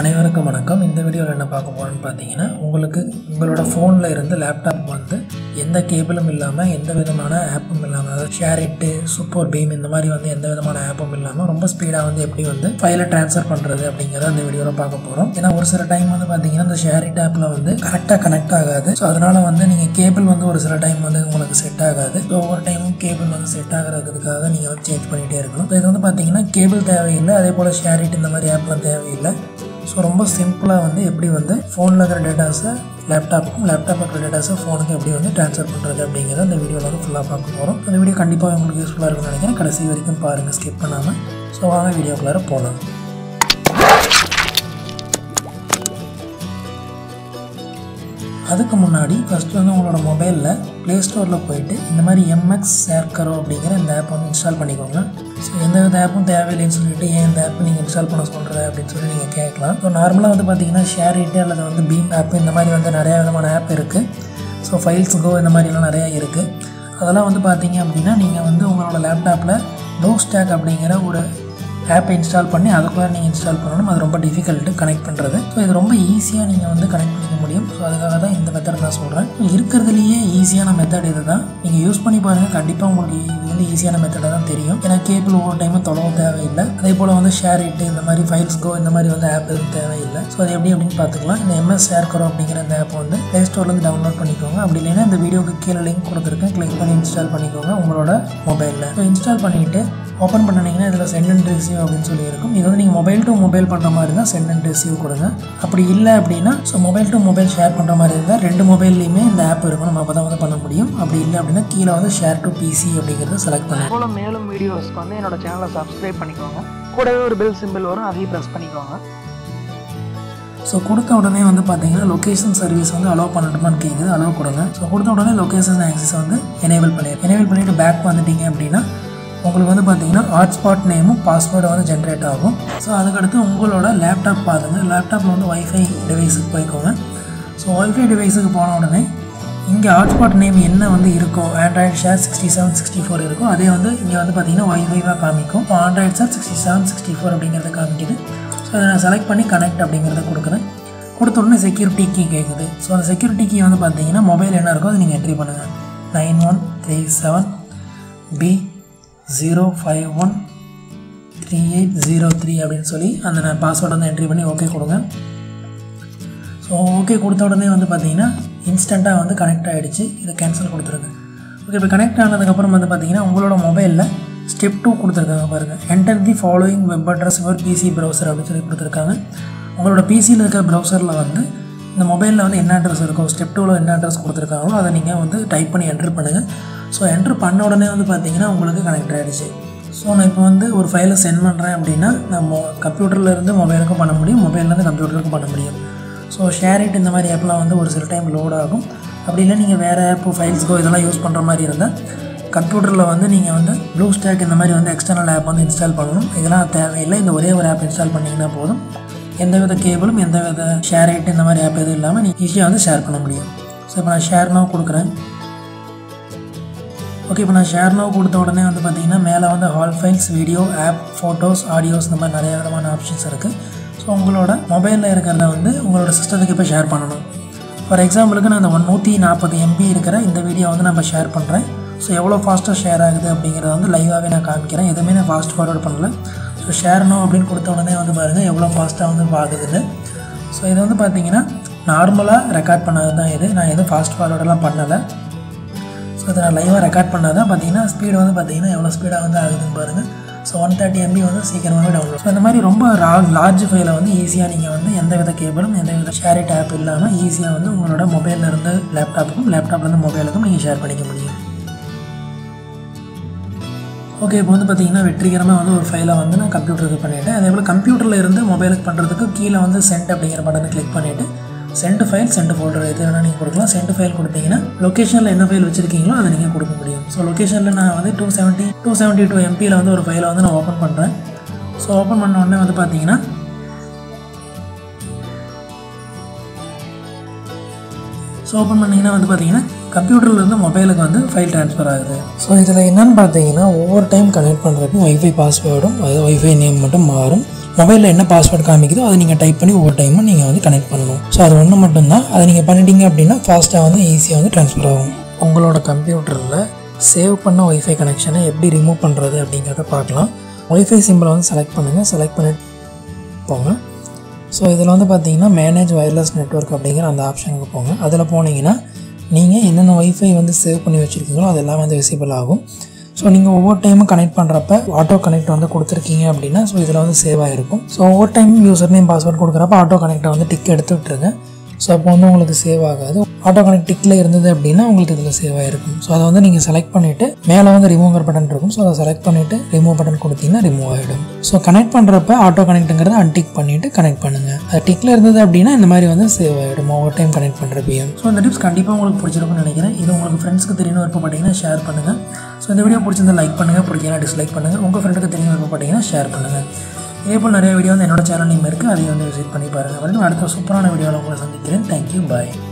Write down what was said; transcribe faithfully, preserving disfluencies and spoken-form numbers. அனைவருக்கும் வணக்கம். இந்த வீடியோவில் என்ன பார்க்க போகிறோன்னு பார்த்தீங்கன்னா, உங்களுக்கு உங்களோட ஃபோனில் இருந்து லேப்டாப் வந்து எந்த கேபிளும் இல்லாமல், எந்த விதமான ஆப்பும் இல்லாமல், அதாவது ஷேரிட்டு, சூப்பர் பீம் இந்த மாதிரி வந்து எந்த விதமான ஆப்பும் இல்லாமல் ரொம்ப ஸ்பீடாக வந்து எப்படி வந்து ஃபைலை ட்ரான்ஸ்ஃபர் பண்ணுறது அப்படிங்கிறத இந்த வீடியோவில் பார்க்க போகிறோம். ஏன்னா ஒரு சில டைம் வந்து பார்த்தீங்கன்னா இந்த ஷேரிட் ஆப்பில் வந்து கரெக்டாக கனெக்ட் ஆகாது. ஸோ அதனால் வந்து நீங்கள் கேபிள் வந்து ஒரு சில டைம் வந்து உங்களுக்கு செட் ஆகாது. ஸோ ஒவ்வொரு டைமும் கேபிள் வந்து செட் ஆகிறதுக்காக நீங்கள் வந்து சேஞ்ச் பண்ணிகிட்டே இருக்கணும். ஸோ இது வந்து பார்த்தீங்கன்னா கேபிள் தேவையில்லை, அதே போல் ஷேரிட் இந்த மாதிரி ஆப்லாம் தேவையில்லை. ஸோ ரொம்ப சிம்பிளாக வந்து எப்படி வந்து ஃபோனில் இருக்கிற டேட்டாஸை லேப்டாப்புக்கும், லேப்டாப்பில் இருக்கிற டேட்டாஸை ஃபோனுக்கு எப்படி வந்து ட்ரான்ஸ்ஃபர் பண்ணுறது அப்படிங்கிறத இந்த வீடியோவில் வந்து ஃபுல்லாக பார்க்க போகிறோம். அந்த வீடியோ கண்டிப்பாக உங்களுக்கு யூஸ்ஃபுல்லாக இருக்கும்னு நினைக்கிறேன். கடைசி வரைக்கும் பாருங்கள், ஸ்கிப் பண்ணாமல். ஸோ வாங்க வீடியோக்குள்ளார போகலாம். அதுக்கு முன்னாடி ஃபஸ்ட்டு வந்து உங்களோட மொபைலில் ப்ளே ஸ்டோரில் போயிட்டு இந்த மாதிரி எம்எக்ஸ் சேர்க்கரோ அப்படிங்கிற இந்த ஆப் வந்து இன்ஸ்டால் பண்ணிக்கோங்க. ஸோ எந்த வித ஆப்பும் தேவையில்லைன்னு சொல்லிட்டு ஏன் இந்த ஆப் நீங்கள் இன்ஸ்டால் பண்ண சொல்கிற அப்படின்னு சொல்லி நீங்கள் கேட்கலாம். ஸோ நார்மலாக வந்து பார்த்தீங்கன்னா ஷேரிட்டு அல்லது வந்து பீம் ஆப் இந்த மாதிரி வந்து நிறையா விதமான ஆப் இருக்குது. ஸோ ஃபைல்ஸ் கோ இந்த மாதிரிலாம் நிறையா இருக்குது. அதெல்லாம் வந்து பார்த்தீங்க அப்படின்னா நீங்கள் வந்து உங்களோட லேப்டாப்பில் டோ ஸ்டாக் அப்படிங்கிற ஒரு ஆப்பை இன்ஸ்டால் பண்ணி அதுக்குள்ளே நீங்கள் இன்ஸ்டால் பண்ணணும். அது ரொம்ப டிஃபிகல்ட்டு கனெக்ட் பண்ணுறது. ஸோ இது ரொம்ப ஈஸியாக நீங்கள் வந்து கனெக்ட் பண்ணிக்க முடியும். ஸோ அதுக்காக தான் இந்த மெத்தட் நான் சொல்கிறேன். இருக்கிறதுலையே ஈஸியான மெத்தட் இது தான். நீங்கள் யூஸ் பண்ணி பாருங்கள், கண்டிப்பாக உங்களுக்கு இது வந்து ஈஸியான மெத்தடாக தான் தெரியும். ஏன்னா கேபிள் ஒவ்வொரு டைமும் தொலைவு தேவையில்லை. அதே போல் வந்து ஷேரிட்டு இந்த மாதிரி ஃபைல்ஸ் கோ இந்த மாதிரி வந்து ஆப் எதுவும் தேவையில்லை. ஸோ அது எப்படி அப்படின்னு பார்த்துக்கலாம். இந்த எம்எஸ் சேர்க்கரோ அப்படிங்கிற அந்த ஆப் வந்து ப்ளே ஸ்டோர்லேருந்து டவுன்லோட் பண்ணிக்கோங்க. அப்படி இல்லைன்னா இந்த வீடியோக்கு கீழே லிங்க் கொடுத்துருக்கேன், கிளிக் பண்ணி இன்ஸ்டால் பண்ணிக்கோங்க உங்களோட மொபைலில். ஸோ இன்ஸ்டால் பண்ணிவிட்டு ஓப்பன் பண்ணிங்கன்னா இதில் சென்ட் அண்ட் ரிசீவ் அப்படின்னு சொல்லி இருக்கும். இது வந்து நீங்கள் மொபைல் டு மொபைல் பண்ணுற மாதிரி இருந்தால் சென்ட் அண்ட் ரிசீவ் கொடுங்க. அப்படி இல்லை அப்படின்னா so mobile to mobile share பண்ணுற மாதிரி இருந்தால் ரெண்டு மொபைல்லையுமே இந்த ஆப் இருக்கும், நம்ம அப்போ தான் வந்து பண்ண முடியும். அப்படி இல்லை அப்படின்னா கீழே வந்து ஷேர் டு பிசி அப்படிங்கிறத செலக்ட் பண்ணுவோம். மேலும் வீடியோஸ்க்கு வந்து என்னோட சேனலை சப்ஸ்கிரைப் பண்ணிக்கோங்க. கூடவே ஒரு பெல் சிம்பிள் வரும், அதையும் ப்ரெஸ் பண்ணிக்கோங்க. ஸோ கொடுத்த உடனே வந்து பார்த்தீங்கன்னா லொக்கேஷன் சர்வீஸ் வந்து அலோவ் பண்ணணுமான்னு கேட்குது. அலோவ் கொடுங்க. ஸோ கொடுத்த உடனே லொக்கேஷன் ஆக்சஸ் வந்து எனேபிள் பண்ணிடுறேன். எனேபிள் பண்ணிவிட்டு பேக் வந்துட்டீங்க அப்படின்னா உங்களுக்கு வந்து பார்த்தீங்கன்னா ஹாட்ஸ்பாட் நேமும் பாஸ்வேர்டு வந்து ஜென்ரேட் ஆகும். ஸோ அதுக்கடுத்து உங்களோட லேப்டாப் பாருங்கள். லேப்டாப்பில் வந்து ஒய்ஃபை டிவைஸுக்கு போய்க்கோங்க. ஸோ ஒய்ஃபை டிவைஸுக்கு போன உடனே இங்கே ஹாட்ஸ்பாட் நேம் என்ன வந்து இருக்கோ, Android share sixty seven sixty four இருக்கும், அதே வந்து இங்கே வந்து பார்த்தீங்கன்னா ஒய்ஃபைவாக காமிக்கும். இப்போ Android share sixty seven sixty four அப்படிங்கிறத காமிக்குது. ஸோ அதை நான் செலக்ட் பண்ணி கனெக்ட் அப்படிங்கிறத கொடுக்குறேன். கொடுத்த உடனே செக்யூரிட்டி கீ கேட்குது. ஸோ அந்த செக்யூரிட்டி கீ வந்து பார்த்தீங்கன்னா மொபைல் என்ன இருக்கோ அதை நீங்கள் என்ட்ரி பண்ணுங்கள். Nine one three seven B zero five one three eight zero three அப்படின்னு சொல்லி அந்த நான் பாஸ்வேர்டை வந்து என்ட்ரி பண்ணி ஓகே கொடுங்க. ஸோ ஓகே கொடுத்த உடனே வந்து பார்த்தீங்கன்னா இன்ஸ்டண்ட்டாக வந்து கனெக்ட் ஆகிடுச்சு. இதை கேன்சல் கொடுத்துருங்க. ஓகே, இப்போ கனெக்ட் ஆனதுக்கப்புறம் வந்து பார்த்தீங்கன்னா உங்களோட மொபைலில் ஸ்டெப் டூ கொடுத்துருக்காங்க பாருங்கள். Enter the following web address your PC browser அப்படின்னு சொல்லி கொடுத்துருக்காங்க. உங்களோட பிசியில் இருக்கிற ப்ரௌசரில் வந்து இந்த மொபைலில் வந்து என்ன அட்ரஸ் இருக்கோ, ஸ்டெப் டூவில் என்ன அட்ரஸ் கொடுத்துருக்காங்களோ அதை நீங்கள் வந்து டைப் பண்ணி என்ட்ரு பண்ணுங்கள். ஸோ என்ட்ரு பண்ண உடனே வந்து பார்த்தீங்கன்னா உங்களுக்கு கனெக்ட் ஆகிடுச்சு. ஸோ நான் இப்போ வந்து ஒரு ஃபைலை சென்ட் பண்ணுறேன் அப்படின்னா நம்ம கம்ப்யூட்டர்லேருந்து மொபைலுக்கும் பண்ண முடியும், மொபைல்லேருந்து கம்ப்யூட்டருக்கும் பண்ண முடியும். ஸோ ஷேரிட் இந்த மாதிரி ஆப்லாம் வந்து ஒரு சில டைம் லோட் ஆகும். அப்படி இல்லை நீங்கள் வேறு ஆப்பு ஃபைல்ஸ்க்கோ இதெல்லாம் யூஸ் பண்ணுற மாதிரி இருந்தால் கம்ப்யூட்டரில் வந்து நீங்கள் வந்து ப்ளூ ஸ்டாக் இந்த மாதிரி வந்து எக்ஸ்டர்னல் ஆப் வந்து இன்ஸ்டால் பண்ணணும். இதெல்லாம் தேவையில்லை. இந்த ஒரே ஒரு ஆப் இன்ஸ்டால் பண்ணிங்கன்னா போதும். எந்தவித கேபிளும், எந்தவித ஷேரிட் இந்த மாதிரி ஆப் எதுவும் இல்லாமல் நீங்கள் ஈஸியாக வந்து ஷேர் பண்ண முடியும். ஸோ இப்போ நான் ஷேர்னாக கொடுக்குறேன். ஓகே, இப்போ நான் ஷேர்னாக கொடுத்த உடனே வந்து பார்த்தீங்கன்னா மேலே வந்து all files, video, app, photos, audios இந்த மாதிரி நிறைய விதமான ஆப்ஷன்ஸ் இருக்குது. ஸோ உங்களோட மொபைலில் இருக்கிறத வந்து உங்களோட சிஸ்டத்துக்கு இப்போ ஷேர் பண்ணணும். ஃபார் எக்ஸாம்பிளுக்கு நான் இந்த நூற்றி நாற்பது எம்பி இருக்கிற இந்த வீடியோ வந்து நம்ம ஷேர் பண்ணுறேன். ஸோ எவ்வளோ ஃபாஸ்ட்டாக ஷேர் ஆகுது அப்படிங்கிறத வந்து லைவாகவே நான் காமிக்கிறேன். எதுவுமே நான் ஃபாஸ்ட் ஃபார்வர்ட் பண்ணல. ஸோ ஷேர்னோ அப்படின்னு கொடுத்த உடனே வந்து பாருங்கள் எவ்வளோ ஃபாஸ்ட்டாக வந்து ஆகுதுன்னு. ஸோ இது வந்து பார்த்தீங்கன்னா நார்மலாக ரெக்கார்ட் பண்ணது தான் இது. நான் எதுவும் ஃபாஸ்ட் ஃபார்வர்டெல்லாம் பண்ணலை. ஸோ இதை நான் லைவாக ரெக்கார்ட் பண்ணால் தான் பார்த்தீங்கன்னா ஸ்பீடு வந்து பார்த்தீங்கன்னா எவ்வளோ ஸ்பீடாக வந்து ஆகுதுன்னு பாருங்கள். ஸோ ஒன் தேர்ட்டி எம்பி வந்து சீக்கிரமாகவே டவுன்லோட். ஸோ இந்த மாதிரி ரொம்ப லார்ஜ் ஃபைலை வந்து ஈஸியாக நீங்கள் வந்து எந்த வித கேபிளும், எந்த வித ஷேரிட் ஆப் இல்லாமல் ஈஸியாக வந்து உங்களோட மொபைலில் இருந்து லேப்டாப்புக்கும், லேப்டாப்லேருந்து மொபைலுக்கும் நீங்கள் ஷேர் பண்ணிக்க முடியும். ஓகே, இப்போ வந்து பார்த்தீங்கன்னா வெற்றிகரமாக வந்து ஒரு ஃபைலை வந்து நான் கம்ப்யூட்டருக்கு பண்ணிவிட்டேன். அதே போல் கம்ப்யூட்டரில் இருந்து மொபைலுக்கு பண்ணுறதுக்கு கீழே வந்து சென்ட் அப்படிங்கிற பட்டனை கிளிக் பண்ணிவிட்டு சென்ட் ஃபைல், சென்ட் ஃபோல்டர் எது வேணால் நீங்கள் கொடுக்கலாம். சென்ட் ஃபைல் கொடுத்தீங்கன்னா லொக்கேஷனில் என்ன ஃபைல் வச்சுருக்கீங்களோ அதை நீங்கள் கொடுக்க முடியும். ஸோ லொக்கேஷனில் நான் வந்து two seventy two seventy two எம்பியில் வந்து ஒரு ஃபைலை வந்து நான் ஓப்பன் பண்ணுறேன். ஸோ ஓப்பன் பண்ண உடனே வந்து பார்த்தீங்கன்னா ஸோ ஓப்பன் பண்ணிங்கன்னா வந்து பார்த்தீங்கன்னா கம்ப்யூட்டர்லேருந்து மொபைலுக்கு வந்து ஃபைல் ட்ரான்ஸ்ஃபர் ஆகுது. ஸோ இதில் என்னென்னு பார்த்தீங்கன்னா ஒவ்வொரு டைம் கனெக்ட் பண்ணுறதுக்கும் ஒய்ஃபை பாஸ்வேர்டும் ஒய்ஃபை நேம் மட்டும் மாறும். mobile என்ன பாஸ்வேர்ட் காமிக்குதோ அதை நீங்க டைப் பண்ணி ஓவர் டைம் நீங்க வந்து கனெக்ட் பண்ணனும் சோ அது ஒண்ணு மட்டும் தான் அதை நீங்க பண்ணிட்டீங்க அப்படினா ஃபாஸ்டா வந்து ஈஸியா வந்து ட்ரான்ஸ்ஃபர் ஆகும் உங்களோட கம்ப்யூட்டர்ல சேவ் பண்ண வைஃபை கனெக்ஷனை எப்படி ரிமூவ் பண்றது அப்படிங்கறத பார்க்கலாம் வைஃபை சிம்பலை வந்து செலக்ட் பண்ணுங்க செலக்ட் பண்ணி போங்க சோ இதல வந்து பாத்தீங்கன்னா மேனேஜ் வயர்லெஸ் நெட்வொர்க் அப்படிங்கற அந்த ஆப்ஷனுக்கு போங்க அதல போனீங்கனா நீங்க என்னென்ன வைஃபை வந்து சேவ் பண்ணி வச்சிருக்கீங்களோ அதெல்லாம் வந்து விசிபிள் ஆகும் So, நீங்க ஓவர் டைம் கனெக்ட் பண்றப்ப ஆட்டோ கனெக்ட் வந்து கொடுத்திருக்கீங்க அப்படினா சோ இதல வந்து சேவ் ஆயிருக்கும் so over time user name password கொடுக்கறப்ப ஆட்டோ கனெக்ட் வந்து டிக் எடுத்து விட்டுருங்க சோ அப்ப வந்து உங்களுக்கு சேவ் ஆகாது ஆட்டோ கனெக்ட் டிக்ல இருந்தது அப்படினா உங்களுக்கு இதல சேவ் ஆயிருக்கும் சோ அத வந்து நீங்க செலக்ட் பண்ணிட்டு மேல வந்து ரிமூவர் பட்டன் இருக்கும் சோ அத செலக்ட் பண்ணிட்டு ரிமூவ் பட்டன் கொடுத்தீங்கன்னா ரிமூவ் ஆயிடும் சோ கனெக்ட் பண்றப்ப ஆட்டோ கனெக்ட்ங்கறத அன்டிக் பண்ணிட்டு கனெக்ட் பண்ணுங்க அது டிக்ல இருந்தது அப்படினா இந்த மாதிரி வந்து சேவ் ஆயிடும் ஓவர் டைம் கனெக்ட் பண்றப்ப சோ இந்த டிப்ஸ் கண்டிப்பா உங்களுக்கு பிடிச்சிருக்கும்னு நினைக்கிறேன் இது உங்க फ्रेंड्सக்கு தெரியணும் விருப்பப்பட்டீங்கன்னா ஷேர் பண்ணுங்க So, இந்த வீடியோ பிடிச்சிருந்தா லைக் பண்ணுங்க பிடிக்கலனா டிஸ்லைக் பண்ணுங்க உங்க ஃப்ரெண்டுக்கு தெரிஞ்ச மாதிரி பாத்தீங்கன்னா ஷேர் பண்ணுங்க இதே போல நிறைய வீடியோ வந்து என்னோட சேனல்ல இருக்கு அதையும் வந்து விசிட் பண்ணி பாருங்க அடுத்த சூப்பரான வீடியோல உங்களை சந்திக்கிறேன் Thank you bye